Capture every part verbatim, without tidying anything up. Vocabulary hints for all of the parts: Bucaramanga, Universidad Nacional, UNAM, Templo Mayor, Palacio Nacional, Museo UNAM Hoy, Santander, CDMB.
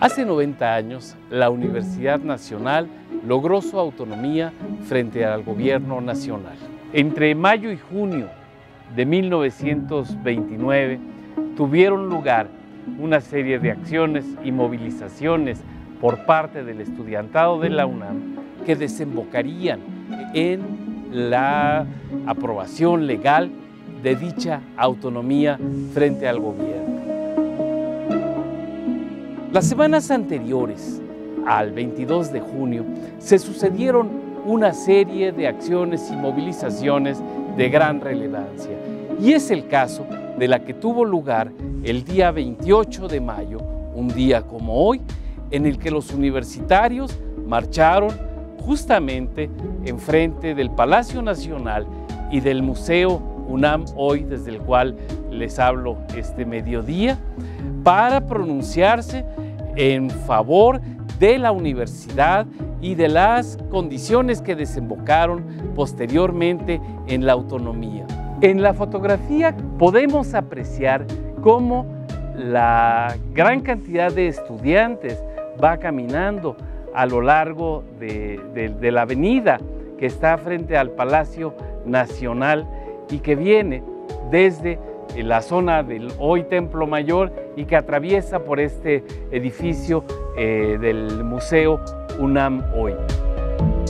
Hace noventa años, la Universidad Nacional logró su autonomía frente al gobierno nacional. Entre mayo y junio de mil novecientos veintinueve tuvieron lugar una serie de acciones y movilizaciones por parte del estudiantado de la UNAM que desembocarían en la aprobación legal de dicha autonomía frente al gobierno. Las semanas anteriores al veintidós de junio se sucedieron una serie de acciones y movilizaciones de gran relevancia, y es el caso de la que tuvo lugar el día veintiocho de mayo, un día como hoy, en el que los universitarios marcharon justamente enfrente del Palacio Nacional y del Museo UNAM Hoy, desde el cual les hablo este mediodía, para pronunciarse en favor de la universidad y de las condiciones que desembocaron posteriormente en la autonomía. En la fotografía podemos apreciar cómo la gran cantidad de estudiantes va caminando a lo largo de, de, de la avenida que está frente al Palacio Nacional y que viene desde la zona del hoy Templo Mayor y que atraviesa por este edificio eh, del Museo UNAM Hoy.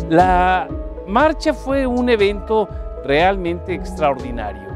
La marcha fue un evento realmente extraordinario.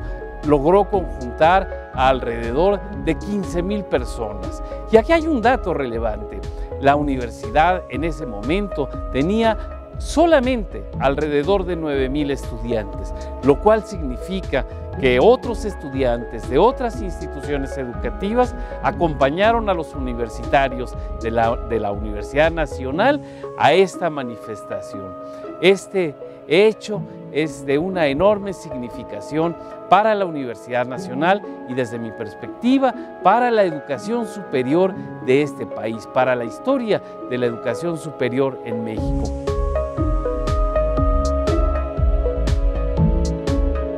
Logró conjuntar a alrededor de quince mil personas. Y aquí hay un dato relevante. La universidad en ese momento tenía solamente alrededor de nueve mil estudiantes, lo cual significa que otros estudiantes de otras instituciones educativas acompañaron a los universitarios de la, de la Universidad Nacional a esta manifestación. Este hecho es de una enorme significación para la Universidad Nacional y, desde mi perspectiva, para la educación superior de este país, para la historia de la educación superior en México.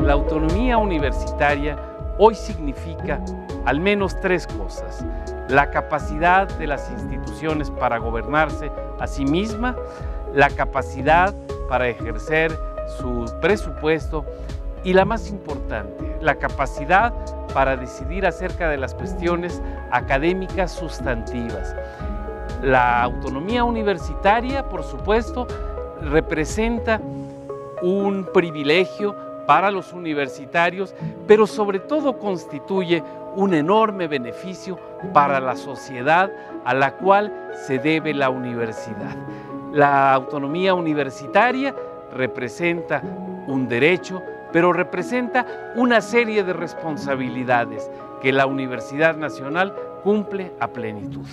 La autonomía universitaria hoy significa al menos tres cosas: la capacidad de las instituciones para gobernarse a sí misma, la capacidad para ejercer su presupuesto y, la más importante, la capacidad para decidir acerca de las cuestiones académicas sustantivas. La autonomía universitaria, por supuesto, representa un privilegio para los universitarios, pero sobre todo constituye un enorme beneficio para la sociedad a la cual se debe la universidad. La autonomía universitaria representa un derecho, pero representa una serie de responsabilidades que la Universidad Nacional cumple a plenitud.